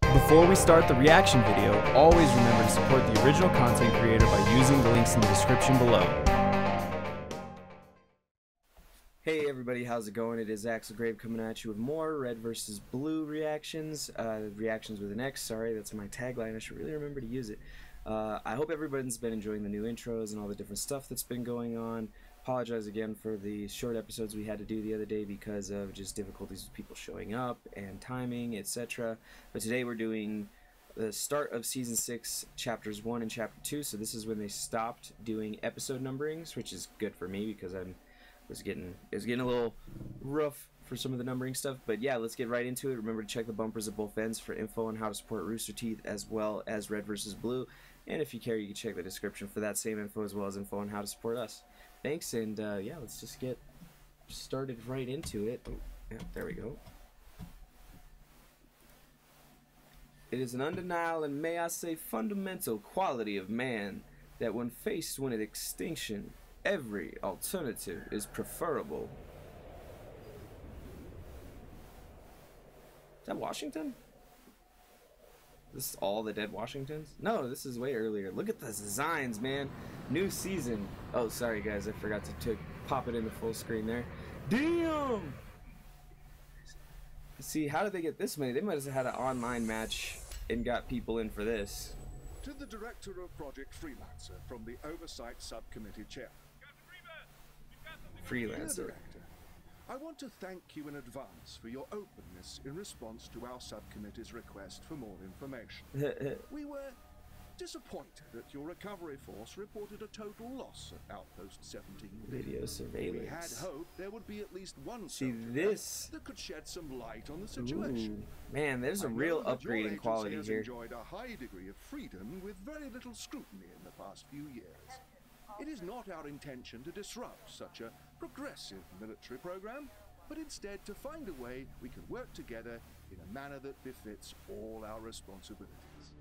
Before we start the reaction video, always remember to support the original content creator by using the links in the description below. Hey everybody, how's it going? It is Axel Grave coming at you with more Red vs. Blue reactions. Reactions with an X, sorry, that's my tagline. I should really remember to use it. I hope everybody's been enjoying the new intros and all the different stuff that's been going on. Apologize again for the short episodes we had to do the other day because of just difficulties with people showing up and timing, etc. But today we're doing the start of Season 6, Chapters 1 and Chapter 2, so this is when they stopped doing episode numberings, which is good for me because it was getting a little rough for some of the numbering stuff. But yeah, let's get right into it. Remember to check the bumpers at both ends for info on how to support Rooster Teeth as well as Red vs. Blue. And if you care, you can check the description for that same info as well as info on how to support us. Thanks, and yeah, let's just get started right into it. Oh, yeah, there we go. It is an undeniable and, may I say, fundamental quality of man that when faced with extinction, every alternative is preferable. Is that Washington? This is all the dead Washingtons? No, this is way earlier. Look at the designs, man. New season. Oh, sorry guys, I forgot to pop it into full screen there. Damn! See, how did they get this many? They might have had an online match and got people in for this. To the director of Project Freelancer from the Oversight Subcommittee Chair. Freelancer. I want to thank you in advance for your openness in response to our subcommittee's request for more information. We were disappointed that your recovery force reported a total loss at Outpost 17. Video surveillance. We had hoped there would be at least one that could shed some light on the situation. Ooh, man, there's a real upgrade in quality has here. Enjoyed a high degree of freedom with very little scrutiny in the past few years. It is not our intention to disrupt such a progressive military program, but instead to find a way we can work together in a manner that befits all our responsibilities.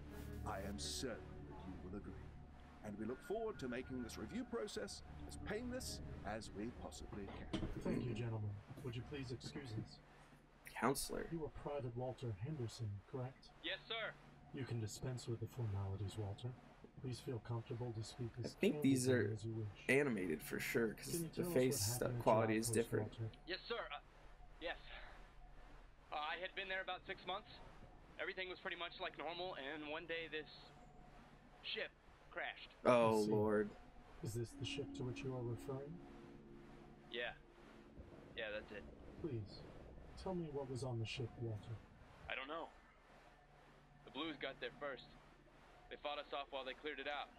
I am certain that you will agree, and we look forward to making this review process as painless as we possibly can. Thank you, gentlemen. Would you please excuse us? Counselor. You are Private Walter Henderson, correct? Yes, sir. You can dispense with the formalities, Walter. Please feel comfortable to speak as I think these are animated for sure, because the face quality is different. Walter? Yes, sir. Yes. I had been there about 6 months. Everything was pretty much like normal, and one day this ship crashed. Oh, Lord. Is this the ship to which you are referring? Yeah. Yeah, that's it. Please, tell me what was on the ship, Walter. I don't know. The Blues got there first. They fought us off while they cleared it out.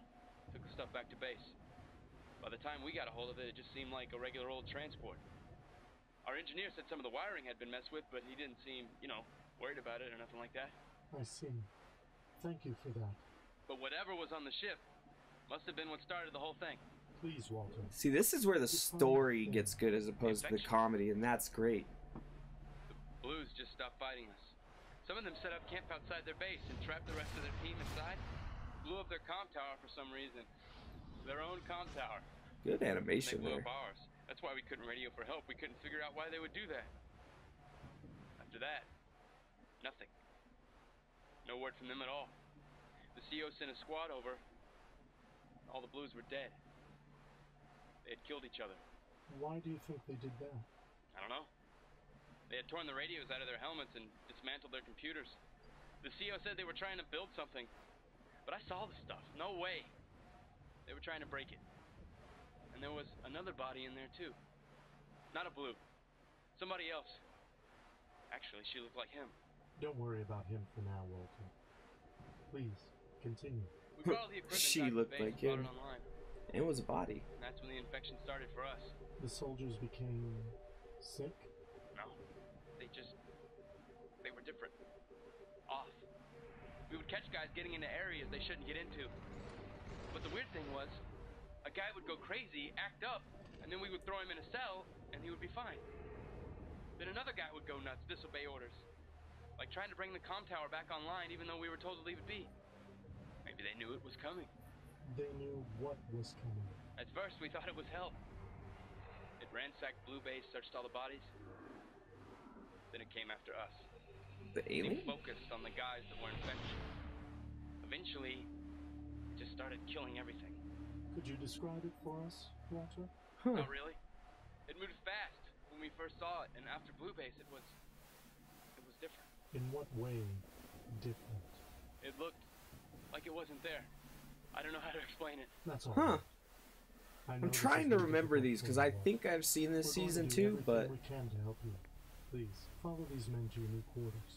Took the stuff back to base. By the time we got a hold of it, it just seemed like a regular old transport. Our engineer said some of the wiring had been messed with, but he didn't seem, you know, worried about it or nothing like that. I see. Thank you for that. But whatever was on the ship must have been what started the whole thing. Please, Walter. See, this is where the story gets good as opposed to the comedy, and that's great. The Blues just stopped fighting us. Some of them set up camp outside their base and trapped the rest of their team inside. Blew up their comm tower for some reason. Their own comm tower. Good animation there. They blew up ours. That's why we couldn't radio for help. We couldn't figure out why they would do that. After that, nothing. No word from them at all. The CO sent a squad over. All the Blues were dead. They had killed each other. Why do you think they did that? I don't know. They had torn the radios out of their helmets and dismantled their computers. The CO said they were trying to build something. But I saw the stuff. No way. They were trying to break it. And there was another body in there, too. Not a Blue. Somebody else. Actually, she looked like him. Don't worry about him for now, Walter. Please, continue. We got all the equipment she looked like him. It was a body. And that's when the infection started for us. The soldiers became sick? No. They were different. Off. We would catch guys getting into areas they shouldn't get into. But the weird thing was, a guy would go crazy, act up, and then we would throw him in a cell, and he would be fine. Then another guy would go nuts, disobey orders. Like trying to bring the comm tower back online, even though we were told to leave it be. Maybe they knew it was coming. They knew what was coming. At first, we thought it was hell. It ransacked Blue Base, searched all the bodies. Then it came after us. The alien? They focused on the guys that were infected. Eventually, it just started killing everything. Could you describe it for us, Walter? Huh. Not really. It moved fast when we first saw it, and after Blue Base, it was different. In what way different? It looked like it wasn't there. I don't know how to explain it. That's all. Huh. I'm trying to remember these because I think I've seen this season too, but we can to help you. Please follow these men to your new quarters.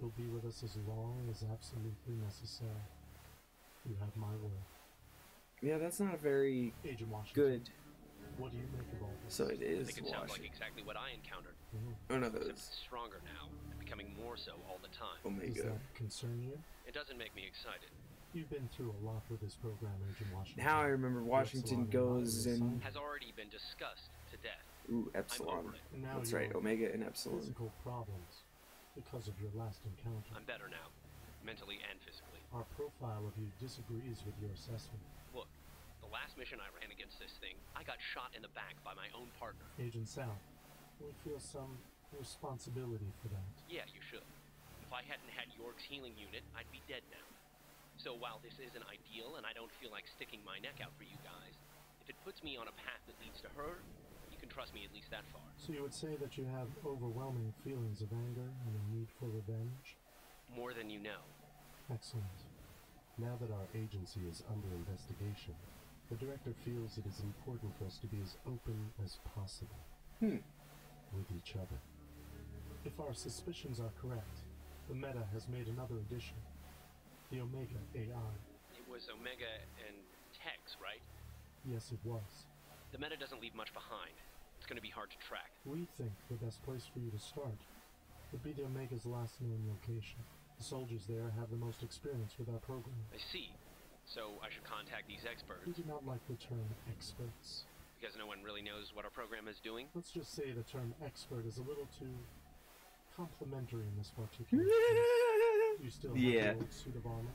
You'll be with us as long as absolutely necessary. You have my word. Yeah, that's not a very good. What do you make of all this? So it is. I think it sounds like exactly what I encountered. Oh no, it's stronger now and becoming more so all the time. Omega. Does that concern you? It doesn't make me excited. You've been through a lot with this program, Agent Washington. Now I remember Washington goes and has already been discussed to death. Ooh, Epsilon. That's right, Omega and Epsilon. Physical problems because of your last encounter. I'm better now, mentally and physically. Our profile of you disagrees with your assessment. Look, the last mission I ran against this thing, I got shot in the back by my own partner. Agent South, we feel some responsibility for that. Yeah, you should. If I hadn't had York's healing unit, I'd be dead now. So while this isn't ideal, and I don't feel like sticking my neck out for you guys, if it puts me on a path that leads to her, you can trust me at least that far. So you would say that you have overwhelming feelings of anger and a need for revenge? More than you know. Excellent. Now that our agency is under investigation, the director feels it is important for us to be as open as possible. With each other. If our suspicions are correct, the meta has made another addition. The Omega AI. It was Omega and Tex, right? Yes, it was. The meta doesn't leave much behind. It's going to be hard to track. We think the best place for you to start would be the Omega's last known location. The soldiers there have the most experience with our program. I see. So I should contact these experts. We do not like the term experts. Because no one really knows what our program is doing? Let's just say the term expert is a little too complimentary in this particular case. You still have the old suit of armor?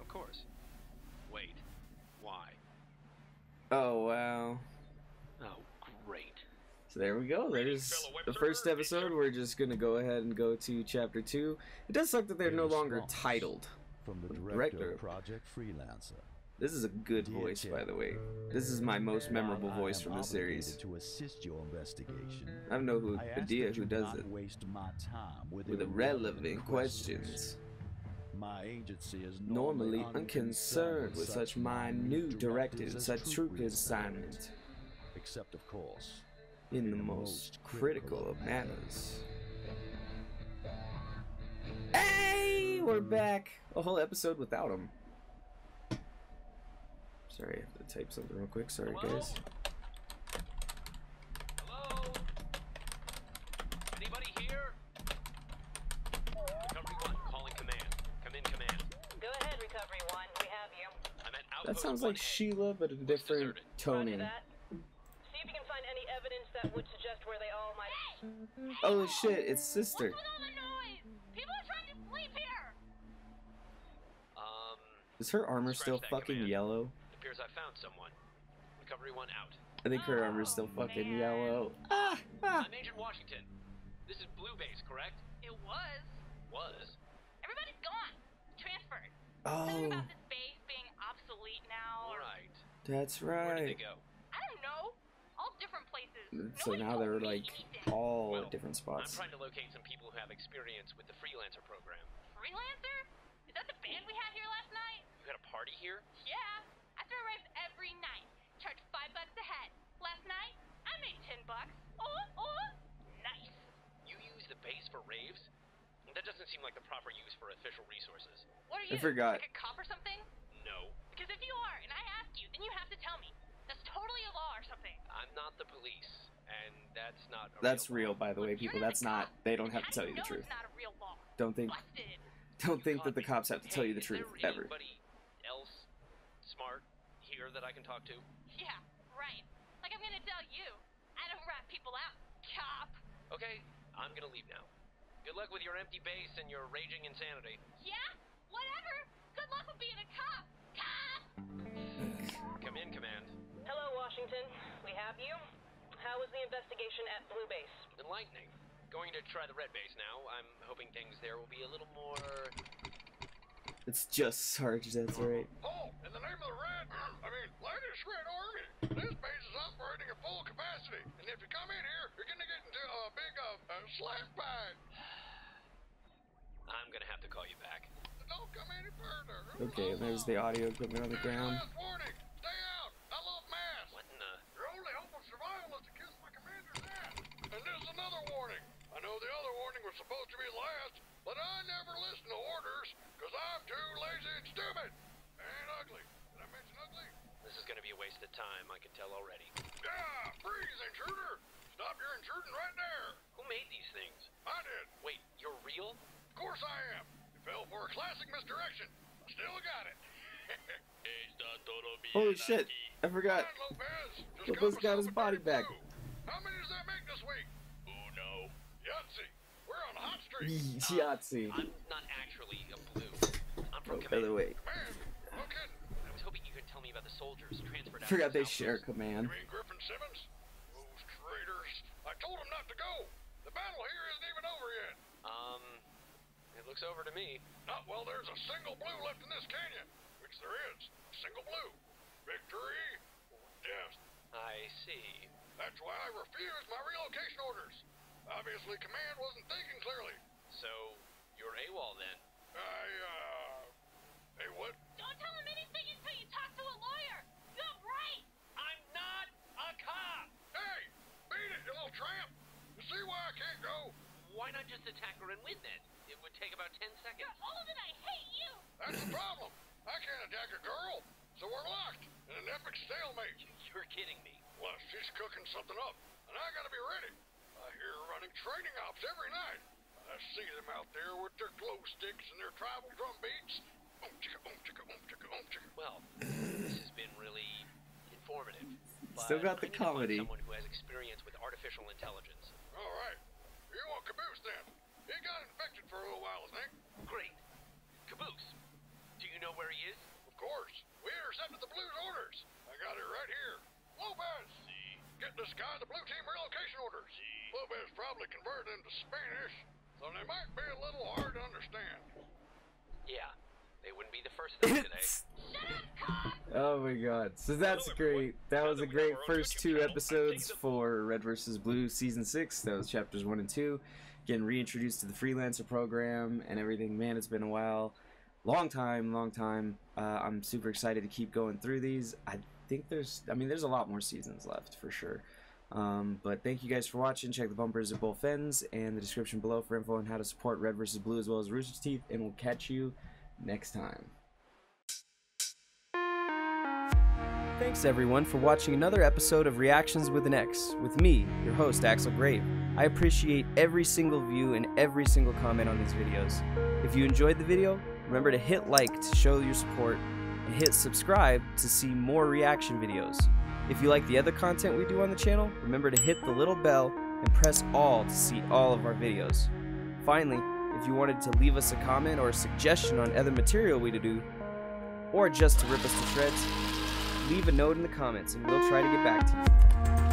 Of course. Wait. Why? Oh, wow. Oh, great. So there we go. There's the first episode. We're just going to go ahead and go to Chapter 2. It does suck that they're no longer titled. From the director of Project Freelancer. This is a good voice, by the way. This is my most memorable voice from the series. To assist your investigation, I don't know who idea who does it. Waste my time with irrelevant questions. My agency is normally unconcerned with such minute directives, such troop assignments, except of course in the most critical of matters. Hey, we're back. A whole episode without him. Sorry, I have to type something real quick. Sorry, guys. Hello? Anybody here? Recovery 1, calling command. Come in, command. Go ahead, Recovery 1. We have you. I'm at Outpost 17. That sounds like Sheila, but a different toning. Roger that. See if you can find any evidence that would suggest where they all might... Hey! Oh, shit, it's sister. What's with all the noise? People are trying to sleep here. Is her armor still fucking yellow? Appears I found someone. Recovery 1 out. I think her armor's still fucking yellow. I'm Agent Washington. This is Blue Base, correct? It was. Was? Everybody's gone. Transferred. Oh. Something about this base being obsolete now. Right. That's right. Where did they go? I don't know. All different places. So now they're like all at different spots. I'm trying to locate some people who have experience with the Freelancer program. Freelancer? Is that the band we had here last night? You had a party here? Yeah. Arrives every night. Charge $5 a head. Last night, I made $10. Oh, nice. You use the base for raves? That doesn't seem like the proper use for official resources. What are you? I forgot. Like a cop or something? No. Because if you are, and I ask you, then you have to tell me. That's totally a law or something. I'm not the police, and that's not. That's real, by the way, people. That's not. They don't have to tell you the truth. Not a real law. Don't think. Don't think that the cops have to tell you the truth ever. Else smart. That I can talk to? Yeah, right. Like I'm gonna tell you. I don't rat people out, cop. Okay, I'm gonna leave now. Good luck with your empty base and your raging insanity. Yeah, whatever. Good luck with being a cop. Cop! Come in, command. Hello, Washington. We have you. How was the investigation at Blue Base? Enlightening. going to try the Red Base now. I'm hoping things there will be a little more... It's just Sarge, that's right. Oh, in the name of the Red, Lightest Red Army, this base is operating at full capacity. And if you come in here, you're gonna get into a big slap fight. I'm gonna have to call you back. Don't come any further. Okay, there's the audio equipment on the ground. Warning, stay out. I love mass. What in the... Your only hope of survival is to kiss my commander's ass. And there's another warning. I know the other warning was supposed to be last, but I never listen to orders, because I'm too lazy and stupid. And ugly. Did I mention ugly? This is going to be a waste of time, I can tell already. Yeah, freeze, intruder! Stop your intruding right there! Who made these things? I did. Wait, you're real? Of course I am. You fell for a classic misdirection. I still got it. Holy shit, I forgot. Lopez got his body back. How many does that make this week? Oh no. Yahtzee. We're on a hot streak. Yahtzee. I'm not actually a blue. I'm from command. By the way. Command. No kidding. I was hoping you could tell me about the soldiers transferred out. Forgot they share command. You mean Griffin Simmons? Those traitors. I told them not to go. The battle here isn't even over yet. It looks over to me. Not while there's a single blue left in this canyon. Which there is. A single blue. Victory or death. I see. That's why I refused my relocation orders. Obviously, command wasn't thinking clearly. So, you're AWOL then? Hey, what? Don't tell him anything until you talk to a lawyer! You're right! I'm not a cop! Hey! Beat it, you little tramp! You see why I can't go? Why not just attack her and win then? It would take about 10 seconds. You're old and I hate you! That's the problem! I can't attack a girl! So we're locked in an epic stalemate! You're kidding me. Well, she's cooking something up, and I gotta be ready. I hear her running training ops every night. I see them out there with their glow sticks and their tribal drum beats. Well, this has been really informative. Still got the comedy. Someone who has experience with artificial intelligence. All right. You want Caboose then? He got infected for a little while, I think. Great. Caboose. Do you know where he is? Of course. We intercepted the Blue's orders. I got it right here. Lopez! See? Get this guy the blue team relocation orders. See? Lopez probably converted into Spanish, so they might be a little hard to understand. Yeah, they wouldn't be the first thing today. Shut up, oh my god. So that's great. That was a great first two episodes for Red vs. Blue Season 6. That was chapters 1 and 2. Getting reintroduced to the freelancer program and everything. Man, it's been a while. Long time. I'm super excited to keep going through these. I think there's a lot more seasons left for sure. But thank you guys for watching. Check the bumpers at both ends and the description below for info on how to support Red vs. Blue as well as Rooster Teeth, and we'll catch you next time. Thanks everyone for watching another episode of Reactions with an X with me, your host, Axel Grave. I appreciate every single view and every single comment on these videos. If you enjoyed the video, remember to hit like to show your support and hit subscribe to see more reaction videos. If you like the other content we do on the channel, remember to hit the little bell and press all to see all of our videos. Finally, if you wanted to leave us a comment or a suggestion on other material we to do, or just to rip us to shreds, leave a note in the comments and we'll try to get back to you.